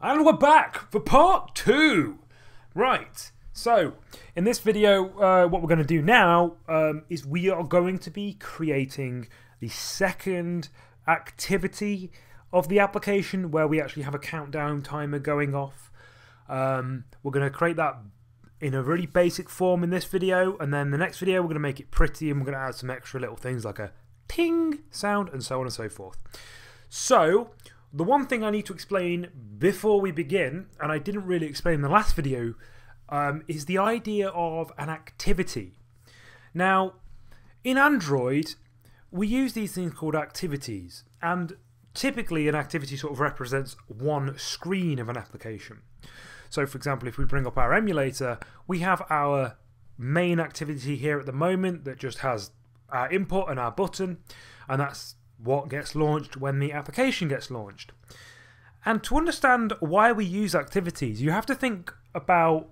And we're back for part two. Right, so in this video, what we're going to do now is we are going to be creating the second activity of the application where we actually have a countdown timer going off. We're going to create that in a really basic form in this video, and then the next video we're going to make it pretty and we're going to add some extra little things like a ting sound and so on and so forth. So the one thing I need to explain before we begin, and I didn't really explain in the last video, is the idea of an activity. Now, in Android, we use these things called activities, and typically an activity sort of represents one screen of an application. So for example, if we bring up our emulator, we have our main activity here at the moment that just has our input and our button, and that's what gets launched when the application gets launched. And to understand why we use activities, you have to think about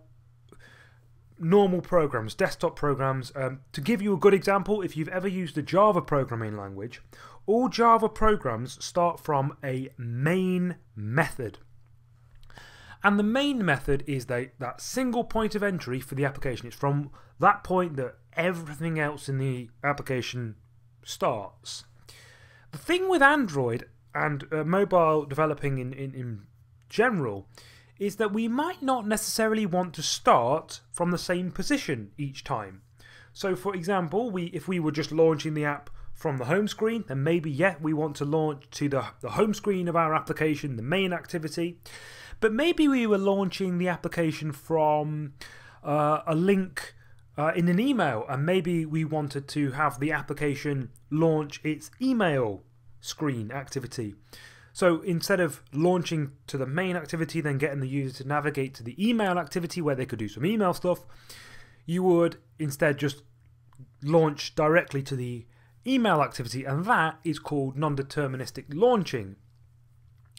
normal programs, desktop programs. To give you a good example, if you've ever used a Java programming language, all Java programs start from a main method. And the main method is that single point of entry for the application. It's from that point that everything else in the application starts. The thing with Android and mobile developing in general is that we might not necessarily want to start from the same position each time. So for example, if we were just launching the app from the home screen, then maybe, yeah, we want to launch to the home screen of our application, the main activity. But maybe we were launching the application from a link in an email, and maybe we wanted to have the application launch its email screen activity. So instead of launching to the main activity, then getting the user to navigate to the email activity where they could do some email stuff, you would instead just launch directly to the email activity, and that is called non-deterministic launching.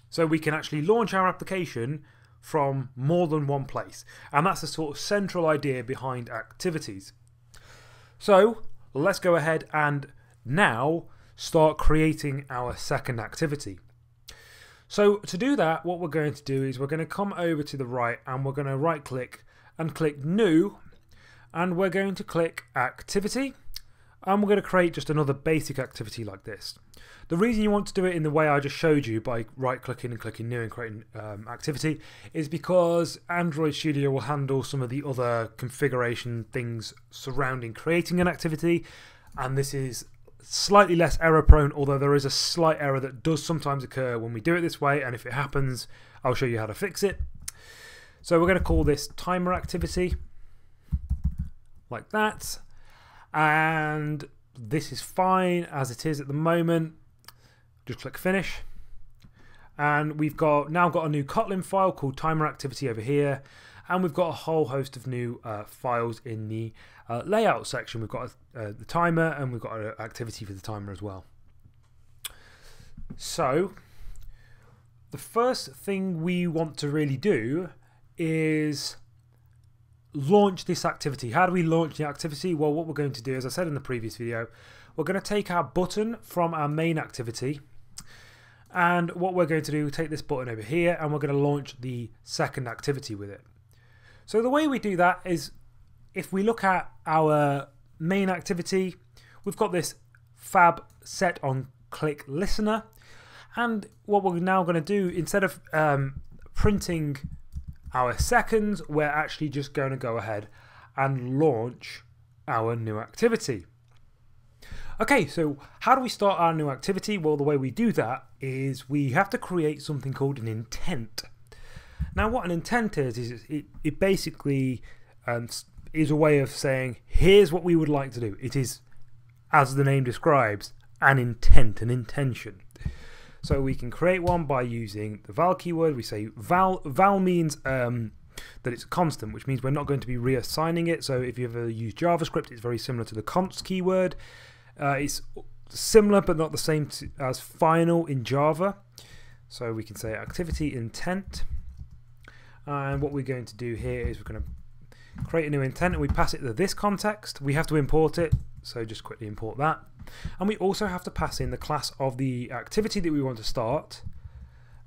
So we can actually launch our application from more than one place, and that's the sort of central idea behind activities. So let's go ahead and now start creating our second activity. So to do that, what we're going to do is we're going to come over to the right and we're going to right click and click new, and we're going to click activity, and we're going to create just another basic activity like this. The reason you want to do it in the way I just showed you by right-clicking and clicking new and creating activity is because Android Studio will handle some of the other configuration things surrounding creating an activity, and this is slightly less error prone, although there is a slight error that does sometimes occur when we do it this way, and if it happens, I'll show you how to fix it. So we're going to call this timer activity, like that, and this is fine as it is at the moment. Just click finish, and we've now got a new Kotlin file called timer activity over here, and we've got a whole host of new files in the layout section. We've got the timer, and we've got an activity for the timer as well. So the first thing we want to really do is launch this activity. How do we launch the activity? Well, what we're going to do, as I said in the previous video, we're going to take our button from our main activity. And what we're going to do, take this button over here, and we're going to launch the second activity with it. So the way we do that is, if we look at our main activity, we've got this fab set on click listener. And what we're now going to do, instead of printing our seconds, we're actually just going to go ahead and launch our new activity. Okay, so how do we start our new activity? Well, the way we do that is we have to create something called an intent. Now, what an intent is it basically is a way of saying, here's what we would like to do. It is, as the name describes, an intent, an intention. So we can create one by using the val keyword. We say val. Val means that it's a constant, which means we're not going to be reassigning it. So if you ever use JavaScript, it's very similar to the const keyword. It's similar but not the same as final in Java. So we can say activity intent, and what we're going to do here is we're going to create a new intent, and we pass it to this context. We have to import it, so just quickly import that. And we also have to pass in the class of the activity that we want to start,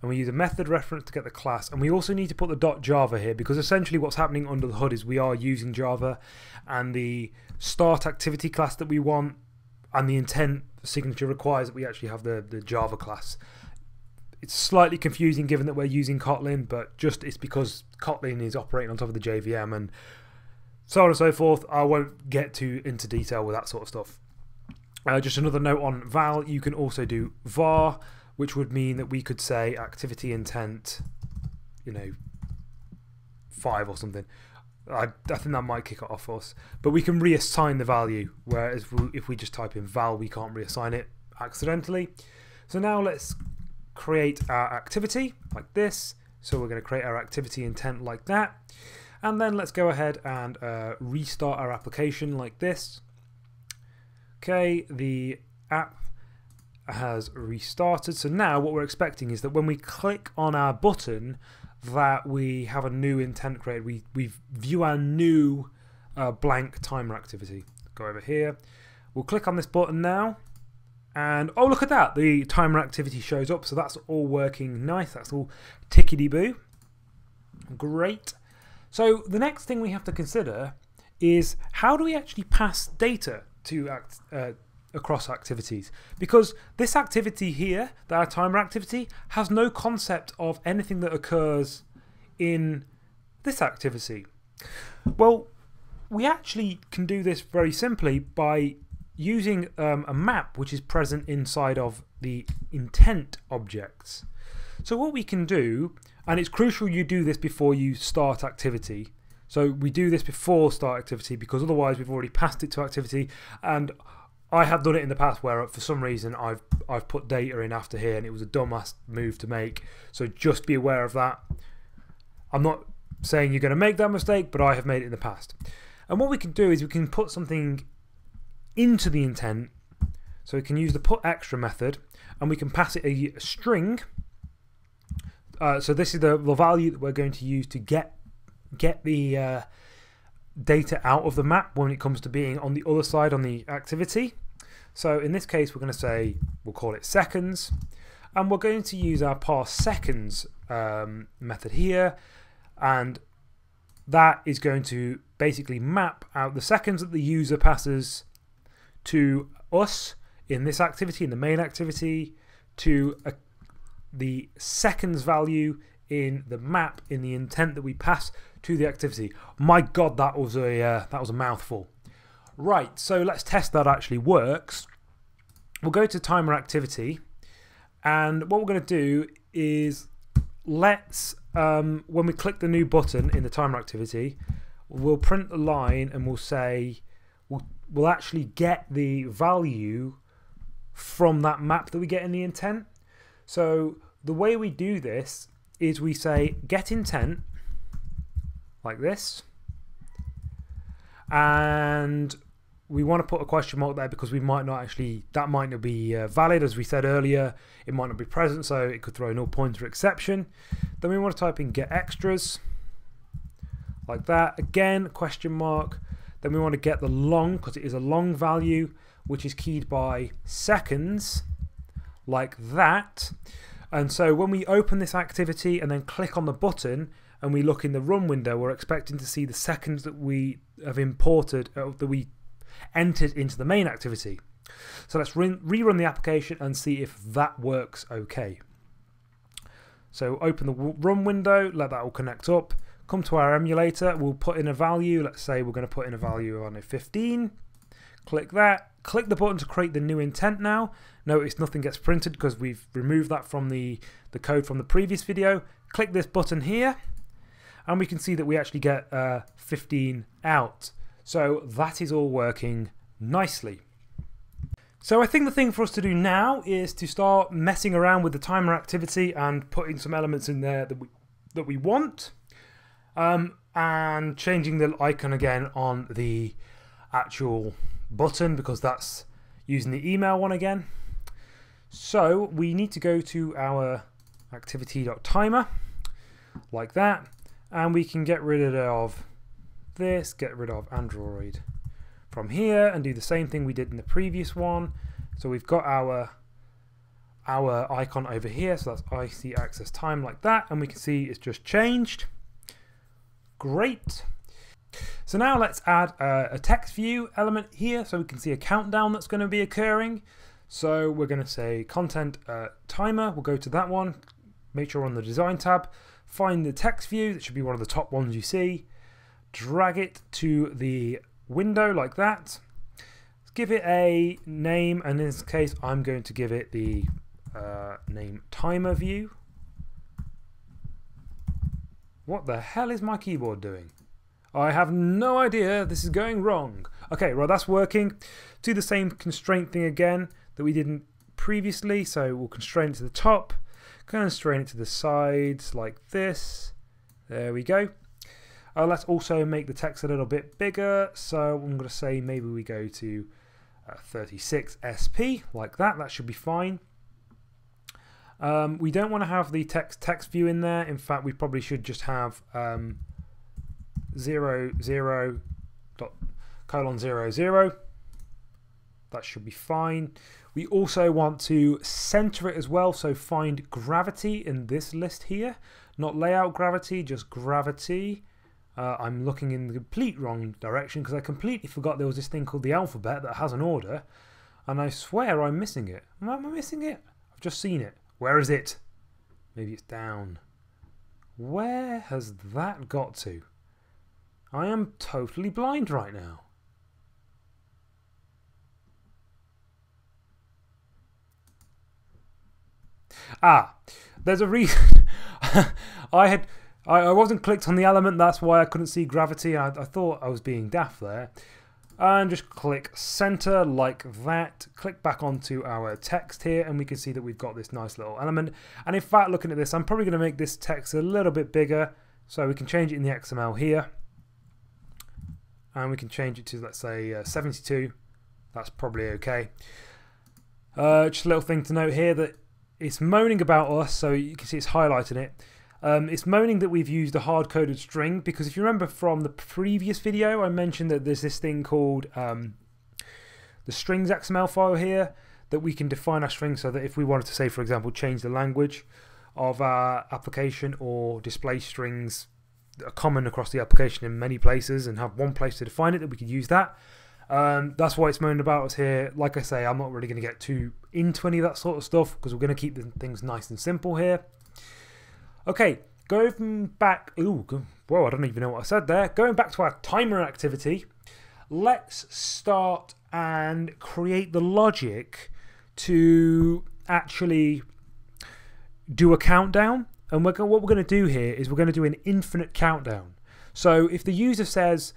and we use a method reference to get the class, and we also need to put the .java here, because essentially what's happening under the hood is we are using Java, and the start activity class that we want and the intent signature requires that we actually have the Java class. It's slightly confusing given that we're using Kotlin, but just it's because Kotlin is operating on top of the JVM and so on and so forth. I won't get too into detail with that sort of stuff. Just another note on val, you can also do var, which would mean that we could say activity intent, 5 or something. I think that might kick it off us, but we can reassign the value, whereas if we just type in val, we can't reassign it accidentally. So now let's create our activity like this. So we're going to create our activity intent like that, and then let's go ahead and restart our application like this. Okay, the app has restarted. So now what we're expecting is that when we click on our button, that we have a new intent created. We view our new blank timer activity. Go over here. We'll click on this button now, and oh, look at that! The timer activity shows up. So that's all working nice. That's all tickety-boo. Great. So the next thing we have to consider is how do we actually pass data to across activities, because this activity here, our timer activity, has no concept of anything that occurs in this activity. Well, we actually can do this very simply by using a map which is present inside of the intent objects. So what we can do, and it's crucial you do this before you start activity, so we do this before start activity because otherwise we've already passed it to activity. And I have done it in the past where for some reason I've put data in after here, and it was a dumbass move to make, so just be aware of that. I'm not saying you're going to make that mistake, but I have made it in the past. And what we can do is we can put something into the intent, so we can use the put extra method, and we can pass it a string. So this is the value that we're going to use to get the data out of the map when it comes to being on the other side on the activity. So in this case we're going to say, we'll call it seconds, and we're going to use our parse seconds method here, and that is going to basically map out the seconds that the user passes to us in this activity, in the main activity, to the seconds value in the map in the intent that we pass to the activity. My god, that was a mouthful. Right, so let's test that actually works. We'll go to timer activity, and what we're going to do is let's when we click the new button in the timer activity, we'll print the line, and we'll say we'll actually get the value from that map that we get in the intent. So the way we do this is we say get intent like this, and we want to put a question mark there because we might not actually, that might not be valid, as we said earlier, it might not be present, so it could throw a null pointer exception. Then we want to type in get extras like that, again question mark. Then we want to get the long, because it is a long value which is keyed by seconds like that. And so when we open this activity and then click on the button and we look in the run window, we're expecting to see the seconds that we have imported, that we entered into the main activity. So let's rerun the application and see if that works okay. So open the run window, let that all connect up, come to our emulator, we'll put in a value, let's say we're going to put in a value on 15, click that. Click the button to create the new intent now. Notice nothing gets printed because we've removed that from the code from the previous video. Click this button here, and we can see that we actually get 15 out. So that is all working nicely. So I think the thing for us to do now is to start messing around with the timer activity and putting some elements in there that we want, and changing the icon again on the actual button, because that's using the email one again. So we need to go to our activity.timer like that, and we can get rid of this, get rid of Android from here, and do the same thing we did in the previous one. So we've got our our icon over here, so that's IC access time like that, and we can see it's just changed. Great. So now let's add a text view element here so we can see a countdown that's going to be occurring. So we're going to say content timer, we'll go to that one, make sure we're on the design tab, find the text view, that should be one of the top ones you see, drag it to the window like that, let's give it a name, and in this case I'm going to give it the name timer view. What the hell is my keyboard doing? I have no idea, this is going wrong. Okay, well that's working. Do the same constraint thing again that we did previously, so we'll constrain it to the top, constrain it to the sides like this. There we go. Let's also make the text a little bit bigger, so I'm going to say maybe we go to 36 SP, like that, that should be fine. We don't want to have the text view in there, in fact we probably should just have 00:00. That should be fine. We also want to center it as well, so find gravity in this list here, not layout gravity, just gravity. I'm looking in the complete wrong direction because I completely forgot there was this thing called the alphabet that has an order, and I swear I'm missing it. Am I missing it? I've just seen it. Where is it? Maybe it's down. Where has that got to? I am totally blind right now. Ah, there's a reason. I wasn't clicked on the element, that's why I couldn't see gravity. I thought I was being daft there. And just click center like that. Click back onto our text here and we can see that we've got this nice little element. And in fact, looking at this, I'm probably going to make this text a little bit bigger so we can change it in the XML here. And we can change it to, let's say, 72. That's probably okay. Just a little thing to note here that it's moaning about us, so you can see it's highlighting it. It's moaning that we've used a hard-coded string, because if you remember from the previous video, I mentioned that there's this thing called the strings XML file here, that we can define our string so that if we wanted to, say, for example, change the language of our application or display strings that are common across the application in many places and have one place to define it, that we could use that. That's why it's moaning about us here. Like I say, I'm not really going to get too into any of that sort of stuff because we're going to keep the things nice and simple here. Okay, going back, ooh, whoa, I don't even know what I said there. Going back to our timer activity, let's start and create the logic to actually do a countdown. And what we're going to do here is we're going to do an infinite countdown. So if the user says,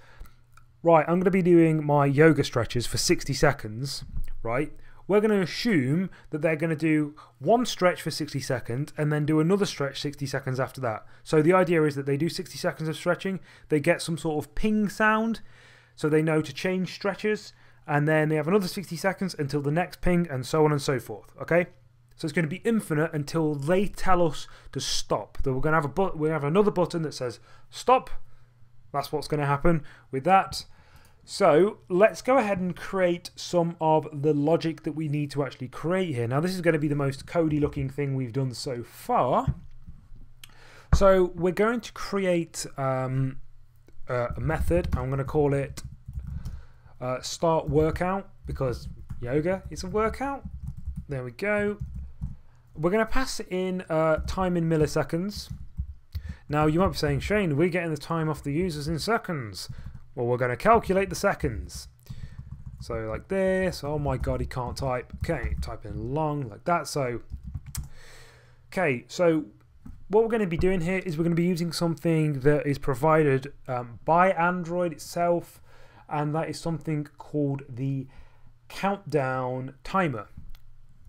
right, I'm going to be doing my yoga stretches for 60 seconds, right? We're going to assume that they're going to do one stretch for 60 seconds and then do another stretch 60 seconds after that. So the idea is that they do 60 seconds of stretching, they get some sort of ping sound, so they know to change stretches, and then they have another 60 seconds until the next ping, and so on and so forth, okay? So it's going to be infinite until they tell us to stop. Then we're going to have another button that says stop. That's what's going to happen with that. So let's go ahead and create some of the logic that we need to actually create here. Now this is going to be the most codey looking thing we've done so far. So we're going to create a method. I'm going to call it start workout because yoga is a workout. There we go. We're going to pass in time in milliseconds. Now you might be saying, Shane, we're getting the time off the users in seconds. Well, we're going to calculate the seconds. So like this, oh my god, he can't type. Okay, type in long like that. So, okay, so what we're going to be doing here is we're going to be using something that is provided by Android itself, and that is something called the countdown timer.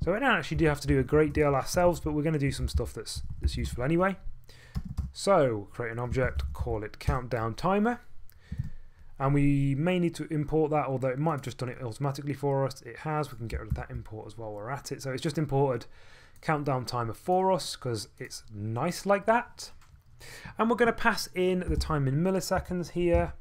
So we don't actually have to do a great deal ourselves, but we're going to do some stuff that's useful anyway. So create an object, call it countdown timer. And we may need to import that, although it might have just done it automatically for us. It has. We can get rid of that import as well while we're at it. So it's just imported countdown timer for us because it's nice like that. And we're going to pass in the time in milliseconds here.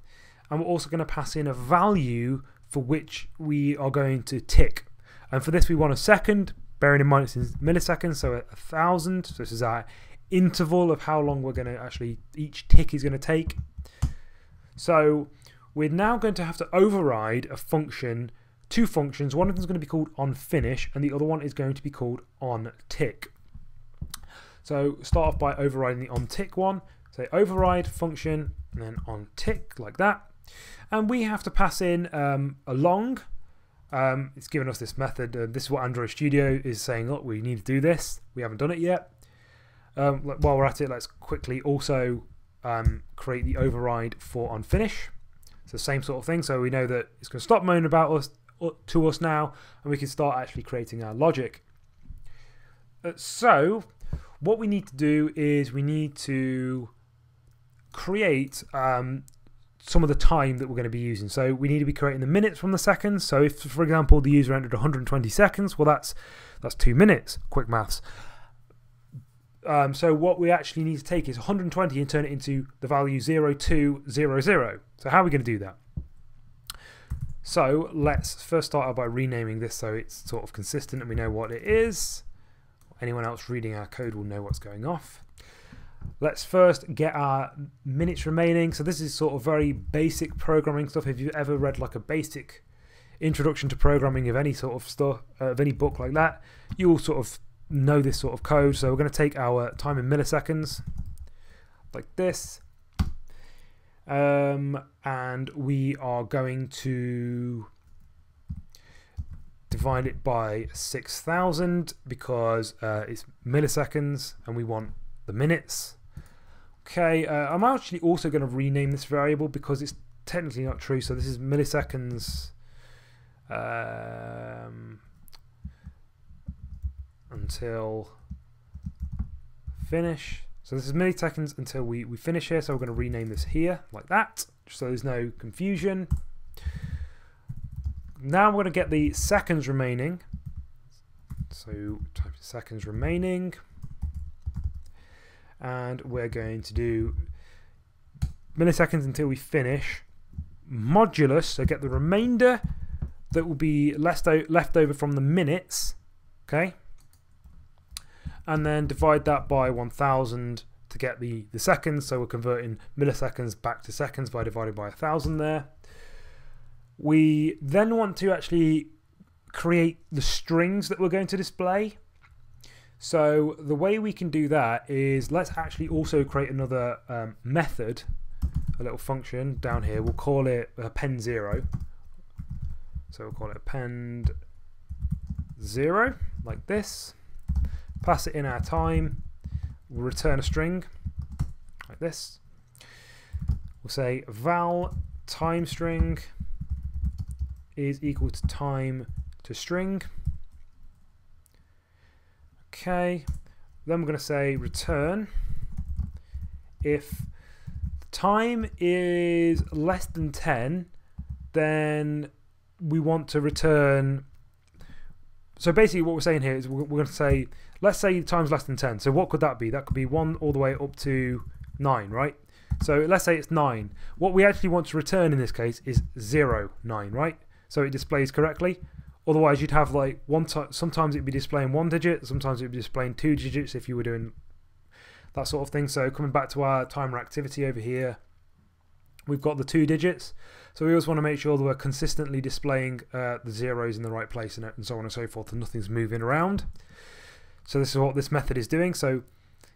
And we're also going to pass in a value for which we are going to tick. And for this we want a second. Bearing in mind it's in milliseconds, so 1,000. So this is our interval of how long we're going to actually, each tick is going to take. So we're now going to have to override a function, two functions. One of them is going to be called onFinish, and the other one is going to be called onTick. So start off by overriding the onTick one. Say override function, and then onTick like that. And we have to pass in a long. It's given us this method. This is what Android Studio is saying, look, we need to do this. We haven't done it yet. While we're at it, let's quickly also create the override for onFinish. It's the same sort of thing. So we know that it's going to stop moaning about us to us now, and we can start actually creating our logic. So what we need to do is we need to create some of the time that we're going to be using. So we need to be creating the minutes from the seconds. So if, for example, the user entered 120 seconds, well, that's 2 minutes, quick maths. So what we actually need to take is 120 and turn it into the value 0200. So how are we going to do that? So let's first start out by renaming this so it's sort of consistent and we know what it is. Anyone else reading our code will know what's going off. Let's first get our minutes remaining. So this is sort of very basic programming stuff. If you've ever read like a basic introduction to programming of any sort of stuff, of any book like that, you will sort of know this sort of code. So we're going to take our time in milliseconds like this, and we are going to divide it by 6,000 because it's milliseconds and we want the minutes. Okay, I'm actually also going to rename this variable because it's technically not true. So this is milliseconds until finish. So this is milliseconds until we finish here. So we're going to rename this here like that, just so there's no confusion. Now we're going to get the seconds remaining. So type seconds remaining, and we're going to do milliseconds until we finish modulus, so get the remainder that will be left over from the minutes, okay, and then divide that by 1,000 to get the seconds. So we're converting milliseconds back to seconds by dividing by 1,000 there. We then want to actually create the strings that we're going to display. So the way we can do that is let's actually also create another method, a little function down here. We'll call it append0. So we'll call it append0 like this. Pass it in our time. We'll return a string like this. We'll say val time string is equal to time to string. Okay, then we're going to say return if time is less than 10, then we want to return. So basically what we're saying here is we're going to say, let's say time's less than 10. So what could that be? That could be 1 all the way up to 9, right? So let's say it's 9. What we actually want to return in this case is 0, 9, right? So it displays correctly. Otherwise, you'd have like one time, sometimes it'd be displaying one digit, sometimes it'd be displaying two digits if you were doing that sort of thing. So coming back to our timer activity over here, we've got the two digits. So we always want to make sure that we're consistently displaying the zeros in the right place and so on and so forth, and nothing's moving around. So this is what this method is doing. So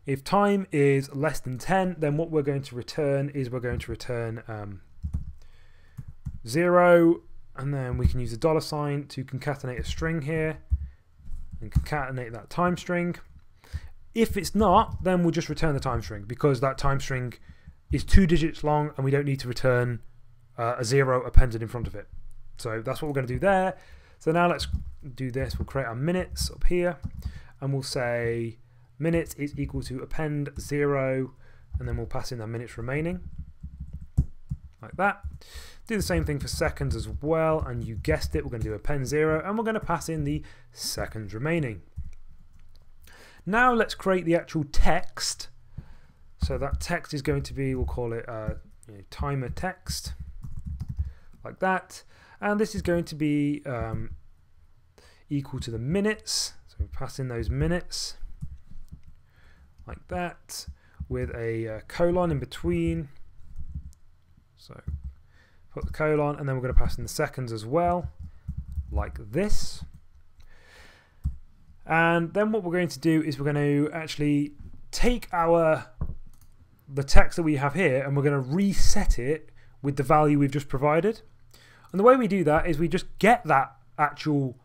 if time is less than 10, then what we're going to return is we're going to return 0. And then we can use a $sign to concatenate a string here and concatenate that time string. If it's not, then we'll just return the time string because that time string is two digits long and we don't need to return a 0 appended in front of it. So that's what we're going to do there. So now let's do this. We'll create our minutes up here and we'll say minutes is equal to append0, and then we'll pass in our minutes remaining like that. Do the same thing for seconds as well, and you guessed it, we're going to do append0, and we're going to pass in the seconds remaining. Now let's create the actual text. So that text is going to be, we'll call it timer text, like that. And this is going to be equal to the minutes. So So pass in those minutes like that with a colon in between. So put the colon, and then we're going to pass in the seconds as well, like this. And then what we're going to do is we're going to actually take the text that we have here, and we're going to reset it with the value we've just provided. And the way we do that is we just get that actual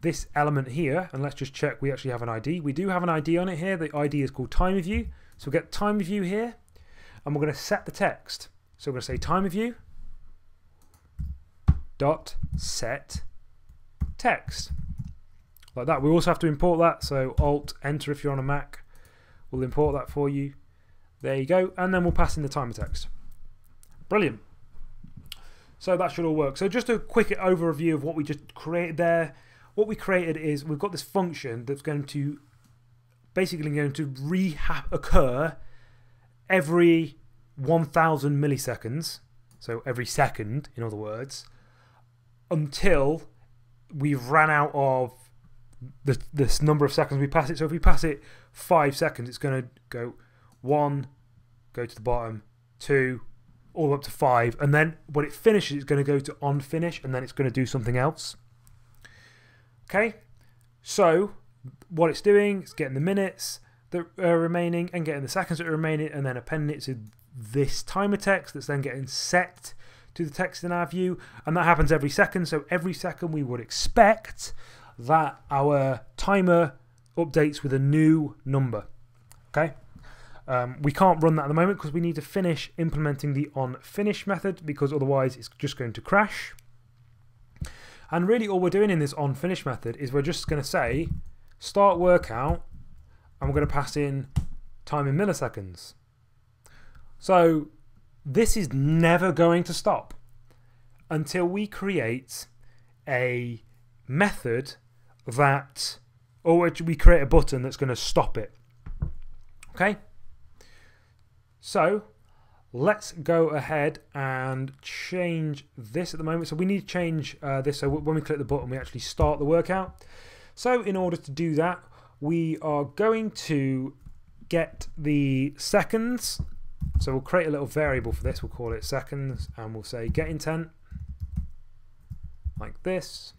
this element here, and let's just check we actually have an ID. We do have an ID on it here. The ID is called time of view. So we'll get time of view here, and we're going to set the text. So we're going to say time of view dot set text, like that. We also have to import that, so Alt Enter if you're on a Mac will import that for you. There you go, and then we'll pass in the timer text. Brilliant. So that should all work. So just a quick overview of what we just created there. What we created is we've got this function that's going to basically reoccur every 1000 milliseconds, so every second, in other words, until we've ran out of this number of seconds we pass it. So if we pass it 5 seconds, it's going to go 1, go to the bottom, 2, all up to 5, and then when it finishes it's going to go to unfinish, and then it's going to do something else. Okay, so what it's doing is getting the minutes that are remaining and getting the seconds that are remaining, and then appending it to this timer text that's then getting set to the text in our view, and that happens every second. So every second we would expect that our timer updates with a new number. Okay, we can't run that at the moment because we need to finish implementing the onFinish method, because otherwise it's just going to crash. And really all we're doing in this onFinish method is we're just going to say start workout, and we're going to pass in time in milliseconds. So this is never going to stop until we create a method that, or we create a button that's going to stop it. Okay, so let's go ahead and change this at the moment. So we need to change this, so when we click the button we actually start the workout. So in order to do that, we are going to get the seconds. So we'll create a little variable for this, we'll call it seconds, and we'll say get intent, like this.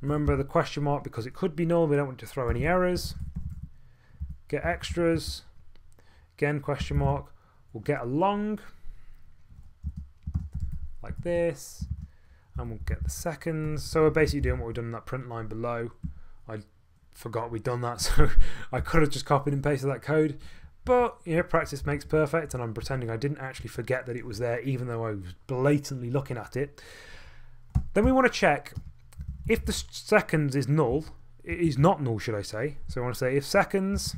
Remember the question mark because it could be null, we don't want to throw any errors. Get extras, again question mark. We'll get along, like this, and we'll get the seconds. So we're basically doing what we've done in that print line below. I forgot we'd done that, so I could have just copied and pasted that code. But, you know, practice makes perfect, and I'm pretending I didn't actually forget that it was there, even though I was blatantly looking at it. Then we want to check if the seconds is null. It is not null, should I say. So I want to say if seconds,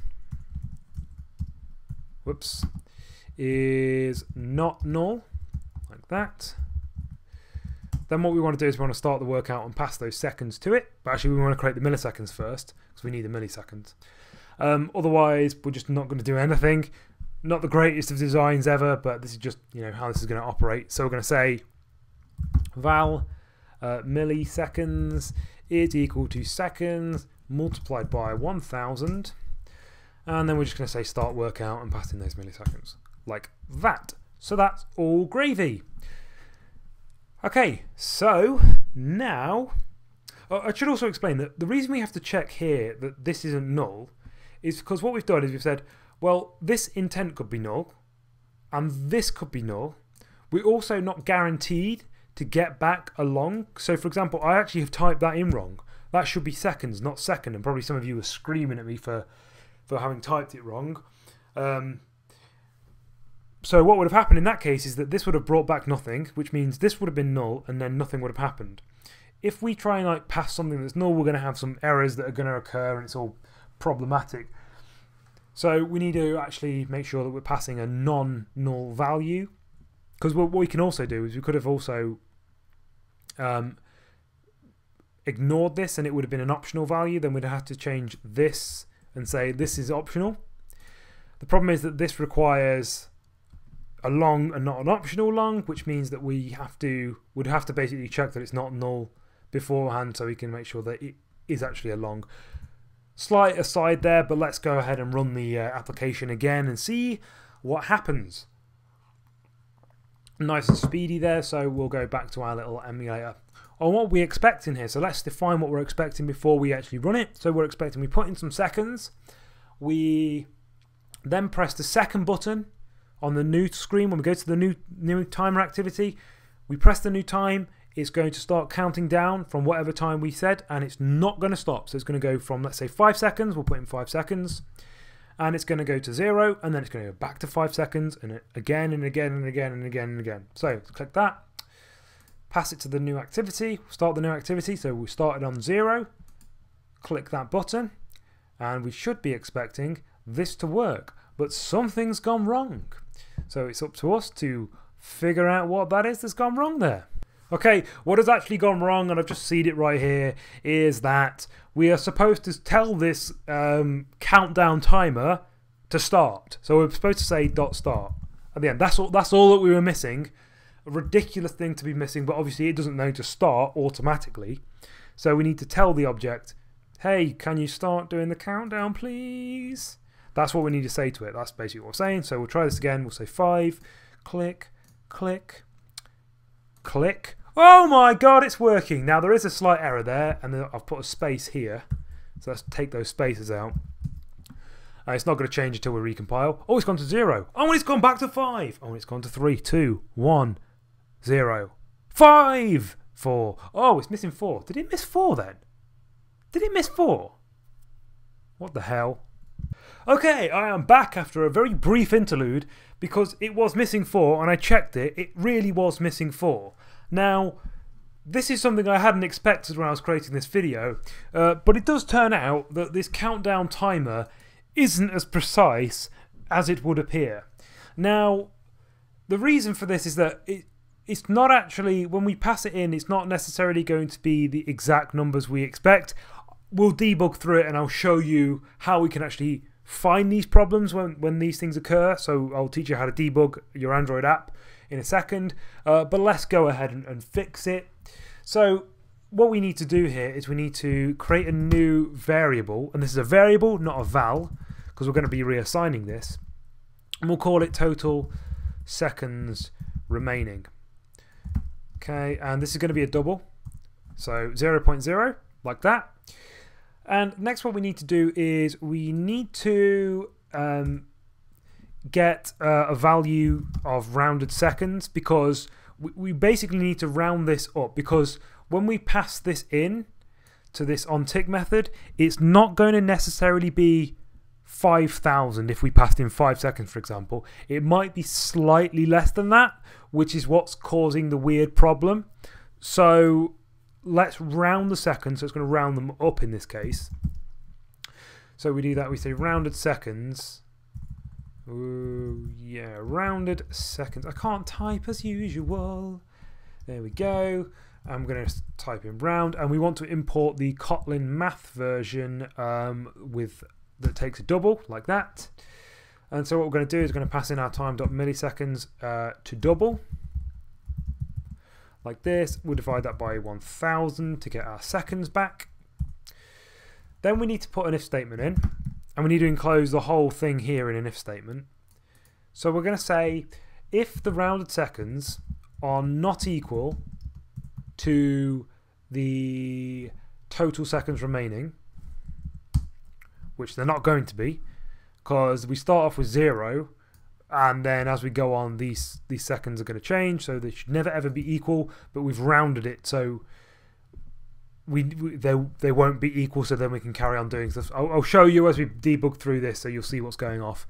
whoops, is not null, like that. Then what we want to do is we want to start the workout and pass those seconds to it. But actually we want to create the milliseconds first, because we need the milliseconds. Otherwise we're just not going to do anything. Not the greatest of designs ever, but this is just, you know, how this is going to operate. So we're going to say val milliseconds is equal to seconds multiplied by 1000, and then we're just going to say start workout and pass in those milliseconds, like that. So that's all gravy. Okay, so now I should also explain that the reason we have to check here that this isn't null is because what we've done is we've said, well, this intent could be null and this could be null. We're also not guaranteed to get back along. So for example, I actually have typed that in wrong. That should be seconds, not second, and probably some of you are screaming at me for having typed it wrong. So what would have happened in that case is that this would have brought back nothing, which means this would have been null, and then nothing would have happened. If we try and like pass something that's null, we're going to have some errors that are going to occur, and it's all problematic. So we need to actually make sure that we're passing a non-null value, because what we can also do is we could have also ignored this and it would have been an optional value. Then we'd have to change this and say this is optional. The problem is that this requires a long and not an optional long, which means that we would have to basically check that it's not null beforehand so we can make sure that it is actually a long. Slight aside there, but let's go ahead and run the application again and see what happens. Nice and speedy there, so we'll go back to our little emulator on what we're expecting here. So let's define what we're expecting before we actually run it. So we're expecting, we put in some seconds, we then press the second button on the new screen. When we go to the new timer activity, we press the new time, it's going to start counting down from whatever time we said, and it's not going to stop. So it's going to go from, let's say, 5 seconds, we'll put in 5 seconds, and it's going to go to 0, and then it's going to go back to 5 seconds, and again and again and again and again and again. So click that, pass it to the new activity, start the new activity. So we started on 0, click that button, and we should be expecting this to work, but something's gone wrong. So it's up to us to figure out what that is that's gone wrong there. Okay, what has actually gone wrong, and I've just seen it right here, is that we are supposed to tell this countdown timer to start. So we're supposed to say .start at the end. That's all that we were missing. A ridiculous thing to be missing, but obviously it doesn't know to start automatically. So we need to tell the object, hey, can you start doing the countdown, please? That's what we need to say to it. That's basically what we're saying. So we'll try this again. We'll say 5, click, click, click. Oh my god, it's working. Now there is a slight error there, and then I've put a space here. So let's take those spaces out. It's not going to change until we recompile. Oh, it's gone to 0. Oh, and it's gone back to 5. Oh, and it's gone to 3, 2, 1, 0, 5, 4. Oh, it's missing 4. Did it miss 4 then? Did it miss 4? What the hell? Okay, I am back after a very brief interlude because it was missing 4, and I checked it. It really was missing 4. Now, this is something I hadn't expected when I was creating this video, but it does turn out that this countdown timer isn't as precise as it would appear. Now, the reason for this is that it's not actually, when we pass it in, it's not necessarily going to be the exact numbers we expect. We'll debug through it, and I'll show you how we can actually find these problems when these things occur. So I'll teach you how to debug your Android app in a second, but let's go ahead and fix it. So what we need to do here is we need to create a new variable, and this is a variable, not a val, because we're going to be reassigning this, and we'll call it total seconds remaining. Okay, and this is going to be a double, so 0.0 like that. And next what we need to do is we need to get a value of rounded seconds, because we basically need to round this up, because when we pass this in to this onTick method, it's not going to necessarily be 5,000 if we passed in 5 seconds, for example. It might be slightly less than that, which is what's causing the weird problem. So let's round the seconds, so it's going to round them up in this case. So we do that, we say rounded seconds. Ooh, yeah, rounded seconds. I can't type as usual. There we go. I'm going to type in round, and we want to import the Kotlin math version that takes a double, like that. And so what we're going to do is we're going to pass in our time.milliseconds to double, like this. We'll divide that by 1,000 to get our seconds back. Then we need to put an if statement in, and we need to enclose the whole thing here in an if statement. So we're going to say, if the rounded seconds are not equal to the total seconds remaining, which they're not going to be, because we start off with 0, and then as we go on, these seconds are going to change, so they should never ever be equal, but we've rounded it, so they won't be equal, so then we can carry on doing stuff. I'll show you as we debug through this, so you'll see what's going off.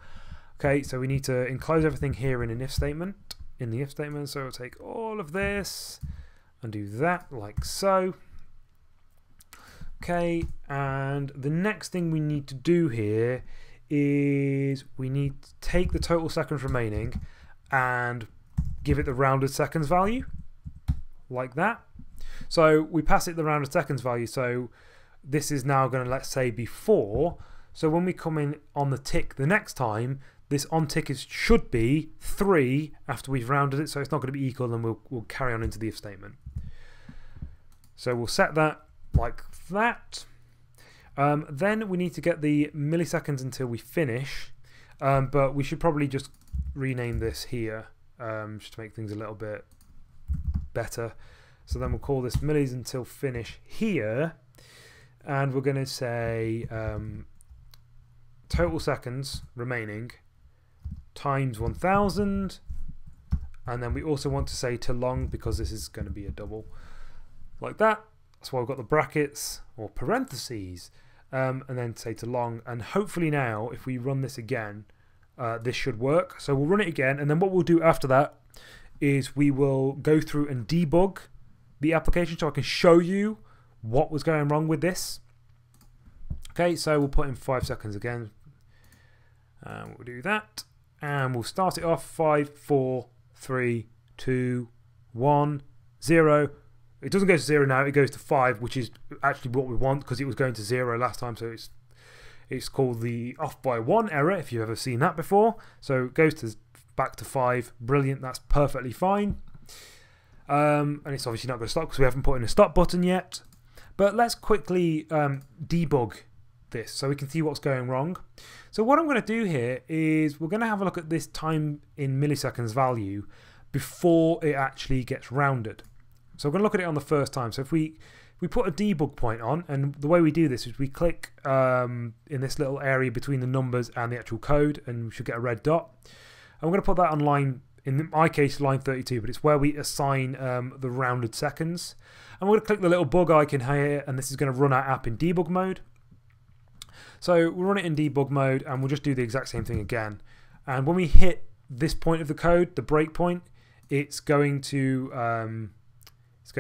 Okay, so we need to enclose everything here in an if statement, in the if statement, so we'll take all of this and do that, like so. Okay, and the next thing we need to do here is we need to take the total seconds remaining and give it the rounded seconds value, like that. So we pass it the rounded seconds value, so this is now going to, let's say, be 4. So when we come in on the tick the next time, this on tick should be 3 after we've rounded it, so it's not going to be equal, and we'll carry on into the if statement. So we'll set that like that. Then we need to get the milliseconds until we finish, but we should probably just rename this here just to make things a little bit better. So then we'll call this millis until finish here, and we're going to say total seconds remaining times 1000, and then we also want to say to long because this is going to be a double, like that. That's why we've got the brackets or parentheses, and then say to long, and hopefully now if we run this again this should work. So we'll run it again, and then what we'll do after that is we will go through and debug the application so I can show you what was going wrong with this. Okay, so we'll put in 5 seconds again, we'll do that, and we'll start it off 5, 4, 3, 2, 1, 0. It doesn't go to 0 now, it goes to 5, which is actually what we want because it was going to 0 last time, so it's called the off by 1 error if you've ever seen that before. So it goes to back to 5. Brilliant, that's perfectly fine. And it's obviously not going to stop because we haven't put in a stop button yet. But let's quickly debug this so we can see what's going wrong. So what I'm going to do here is we're going to have a look at this time in milliseconds value before it actually gets rounded. So we're going to look at it on the first time. So if we put a debug point on, and the way we do this is we click in this little area between the numbers and the actual code, and we should get a red dot. And we're going to put that on line, in my case, line 32, but it's where we assign the rounded seconds. And we're going to click the little bug icon here, and this is going to run our app in debug mode. So we'll run it in debug mode, and we'll just do the exact same thing again. And when we hit this point of the code, the breakpoint, it's going to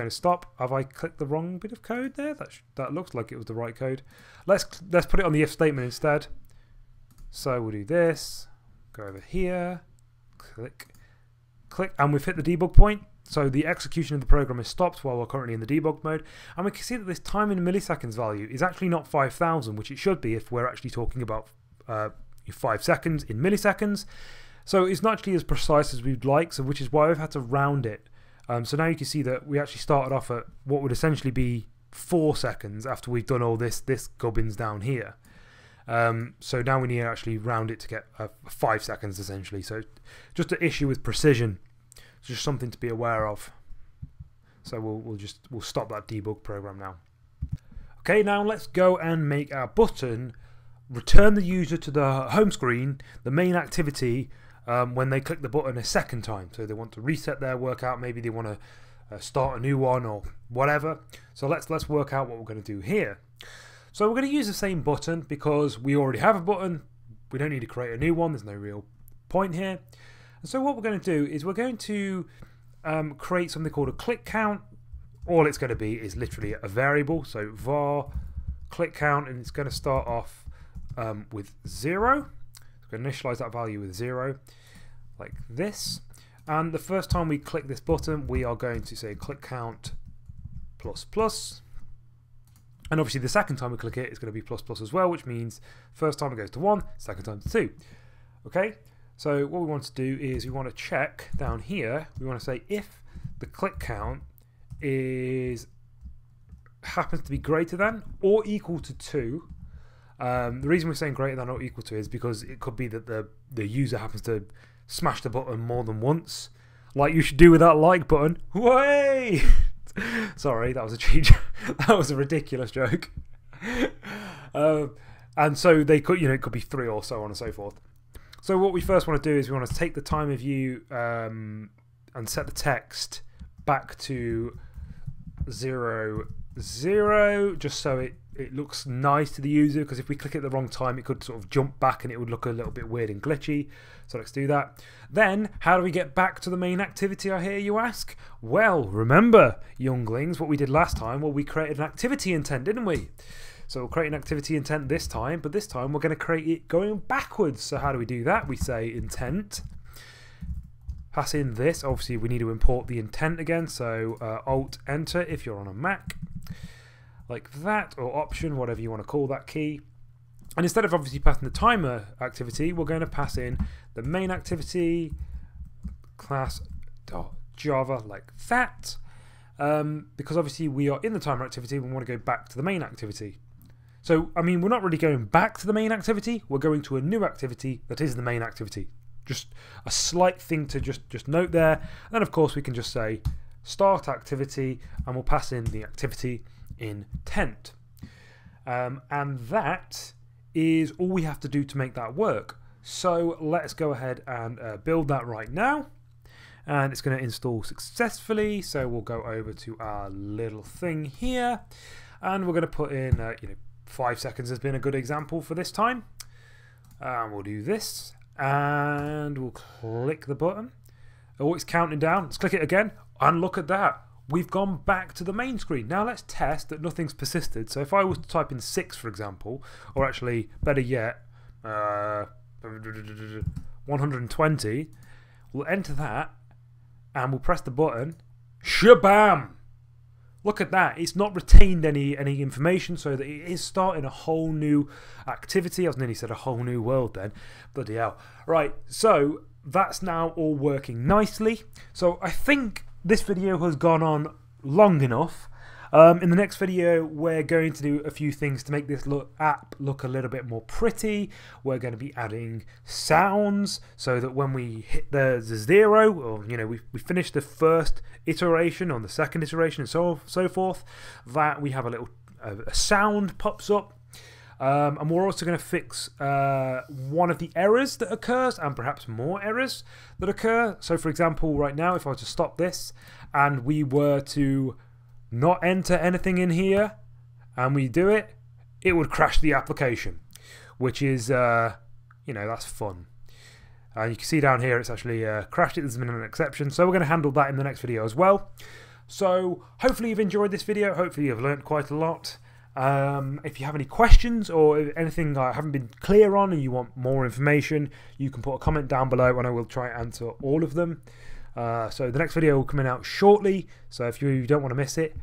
stop. Have I clicked the wrong bit of code there? That looks like it was the right code. Let's put it on the if statement instead. So we'll do this. Go over here. Click. Click. And we've hit the debug point. So the execution of the program is stopped while we're currently in the debug mode. And we can see that this time in milliseconds value is actually not 5,000, which it should be if we're actually talking about 5 seconds in milliseconds. So it's not actually as precise as we'd like, so which is why we've had to round it. So now you can see that we actually started off at what would essentially be 4 seconds after we've done all this gubbins down here. So now we need to actually round it to get 5 seconds essentially. So just an issue with precision. It's just something to be aware of. So we'll stop that debug program now. Okay, now let's go and make our button return the user to the home screen, the main activity, when they click the button a second time. So they want to reset their workout, maybe they want to start a new one or whatever. So let's work out what we're going to do here. So we're going to use the same button because we already have a button. We don't need to create a new one. There's no real point here. And so what we're going to do is we're going to create something called a click count. All it's going to be is literally a variable. So var click count, and it's going to start off with 0. Initialize that value with 0 like this, and the first time we click this button we are going to say click count plus plus, and obviously the second time we click it it's going to be plus plus as well, which means first time it goes to 1, second time to 2. Okay, so what we want to do is we want to check down here, we want to say if the click count happens to be greater than or equal to 2. The reason we're saying greater than or equal to is because it could be that the user happens to smash the button more than once, like you should do with that like button. Way! Sorry, that was a cheat. That was a ridiculous joke. And so they could, it could be 3 or so on and so forth. So what we first want to do is we want to take the time of view and set the text back to 0, 0, just so it looks nice to the user, because if we click at the wrong time it could sort of jump back and it would look a little bit weird and glitchy. So let's do that. Then how do we get back to the main activity, I hear you ask? Well, remember younglings what we did last time? Well, we created an activity intent, didn't we? So we'll create an activity intent this time, but this time we're going to create it going backwards. So how do we do that? We say intent, pass in this, obviously we need to import the intent again, so alt enter if you're on a Mac, like that, or option, whatever you want to call that key. And instead of obviously passing the timer activity, we're going to pass in the main activity class.java like that. because obviously we are in the timer activity and we want to go back to the main activity. So, I mean, we're not really going back to the main activity, we're going to a new activity that is the main activity. Just a slight thing to just note there. And then of course we can just say start activity and we'll pass in the activity intent. And that is all we have to do to make that work. So let's go ahead and build that right now. And it's going to install successfully. So we'll go over to our little thing here and we're going to put in 5 seconds has been a good example for this time. We'll do this and we'll click the button. Oh, it's counting down. Let's click it again and look at that. We've gone back to the main screen. Now let's test that nothing's persisted. So if I was to type in 6, for example, or actually better yet 120, we'll enter that and we'll press the button. Shabam! Look at that, it's not retained any information, so that it is starting a whole new activity. I was nearly said a whole new world then. Bloody hell. Right, so that's now all working nicely. So I think this video has gone on long enough. In the next video, we're going to do a few things to make this app look a little bit more pretty. We're going to be adding sounds so that when we hit the zero, or we finish the first iteration on the second iteration and so forth, that we have a little a sound pops up. And we're also going to fix one of the errors that occurs, and perhaps more errors that occur. So for example, right now, if I were to stop this and we were to not enter anything in here and we do it, it would crash the application, which is that's fun. You can see down here it's actually crashed it. There's been an exception, so we're going to handle that in the next video as well. So hopefully you've enjoyed this video, hopefully you've learned quite a lot. If you have any questions or anything I haven't been clear on and you want more information, you can put a comment down below and I will try and answer all of them. So the next video will come out shortly, so if you don't want to miss it,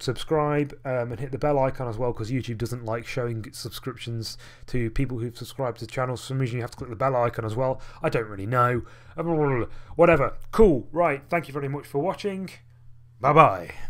subscribe and hit the bell icon as well, because YouTube doesn't like showing subscriptions to people who've subscribed to channels. For some reason you have to click the bell icon as well. I don't really know. Whatever. Cool. Right. Thank you very much for watching. Bye-bye.